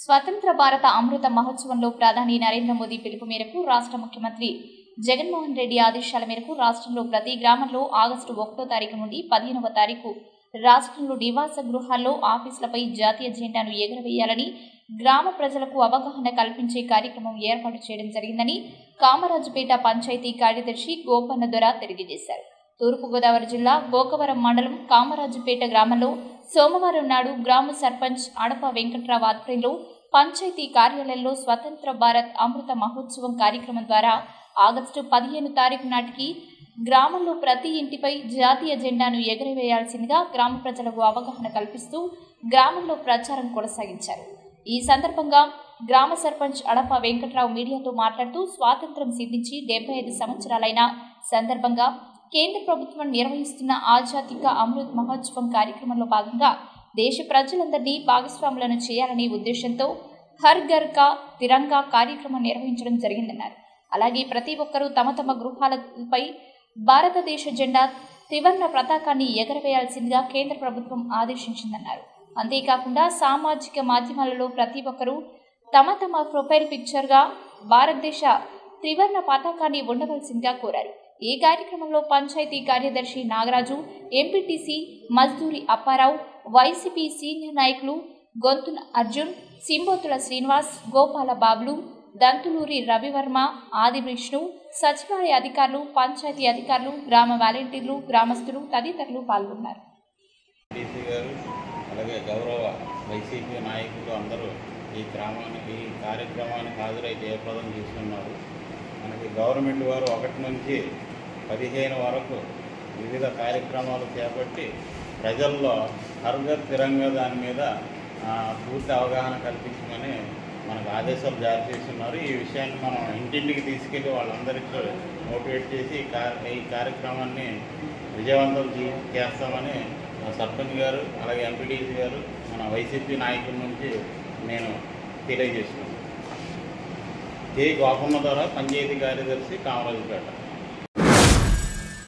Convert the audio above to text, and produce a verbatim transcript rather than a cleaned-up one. स्वतंत्र भारत अमृत महोत्सव प्रधानी नरेंद्र मोदी पिलुपु मेరకు राष्ट्र मुख्यमंत्री जगन्मोहन रेड्डी आदेशाल मेరకు राष्ट्र प्रति ग्राम में आगस्टु ఒకటో तारीख नुंडी పదిహేనవ तारीख राष्ट्र निवास गृहाల్లో ఆఫీసులపై జాతీయ జెండాను ఎగురవేయాలని గ్రామ ప్రజలకు అవగాహన కల్పించే కార్యక్రమం ఏర్పాటు చేయడం జరిగిందని కామరాజుపేట పంచాయతీ కార్యదర్శి గోపన్న దొర తెలియజేశారు। తూర్పు గోదావరి జిల్లా గోకవరం మండలం కామరాజుపేట గ్రామంలో సోమవారం నాడు గ్రామ సర్పంచ్ ఆడప వెంకటరావ ఆధ్వర్యంలో పంచాయతీ కార్యాలయంలో స్వతంత్ర భారత్ అమృత మహోత్సవం కార్యక్రమం ద్వారా ఆగస్టు పదిహేను తారీఖు నాటికి గ్రామంలో ప్రతి ఇంటిపై జాతీయ జెండాను ఎగరవేయాల్సినగా గ్రామ ప్రజలకు అవగాహన కల్పిస్తూ గ్రామంలో ప్రచారం కొనసాగించారు। ఈ సందర్భంగా గ్రామ సర్పంచ్ అడప వెంకటరావు మీడియాతో మాట్లాడుతూ స్వాతంత్రం సిద్ధించి డెబ్బై ఐదు సంవత్సరాలైన సందర్భంగా కేంద్ర ప్రభుత్వం నిర్వహిస్తున్న ఆజాదీకా అమృత్ మహోత్సవం కార్యక్రమంలో భాగంగా దేశ ప్రజలందరినీ భాగస్వాములను చేయాలనే ఉద్దేశంతో హర్ ఘర్ కా తిరంగా కార్యక్రమం నిర్వహించడం జరిగిందన్నారు। అలాగే ప్రతి ఒక్కరూ తమ తమ గృహాలపై భారతదేశ జెండా త్రివర్ణ పతాకాన్ని ఎగరవేయాల్సిందిగా కేంద్ర ప్రభుత్వం ఆదేశించిందన్నారు। అంతేకాకుండా సామాజిక మాధ్యమాలలో ప్రతి ఒక్కరూ తమ తమ ప్రొఫైల్ పిక్చర్గా భారతదేశ త్రివర్ణ పతాకాన్ని ఉండవలసిందిగా కోరారు। ఈ కార్యక్రమంలో పంచాయతీ కార్యదర్శి Nagaraju, MPTC మజ్దూరి Apparao, YCP senior నాయకులు గొంతున అర్జున్, సింబోతుల శ్రీనివాస్, గోపాల బాబులు, దంతులూరి రవి వర్మ, ఆది విష్ణు, సచివాలయ అధికారులు, పంచాయతీ అధికారులు, గ్రామ వాలంటీర్లు, గ్రామస్తులు తదితరులు పాల్గొన్నారు। అలాగే గౌరవ వైసీపీ నాయకులు అందరూ ఈ గ్రామానికి ఈ కార్యక్రమానికి హాజరై జయప్రదం చేస్తున్నారు। మనకి గవర్నమెంట్ వారు ఒకటి నుంచి పదిహేను వరకు వివిధ కార్యక్రమాలు చేపట్టి ప్రజల్లో హర్ఘర్ స్థిరంగా దాని మీద పూర్తి అవగాహన కల్పించమని మనకు ఆదేశాలు జారీ చేస్తున్నారు। ఈ విషయాన్ని మనం ఇంటింటికి తీసుకెళ్ళి వాళ్ళందరికీ మోటివేట్ చేసి ఈ కార్యక్రమాన్ని విజయవంతం చేస్తామని సర్పంచ్ గారు అలాగే ఎంపీడీసీ గారు మన వైసీపీ నాయకుల నుంచి నేను తెలియజేస్తున్నాను। జే గోపన్న ద్వారా పంచాయతీ కార్యదర్శి కామరాజుపేట।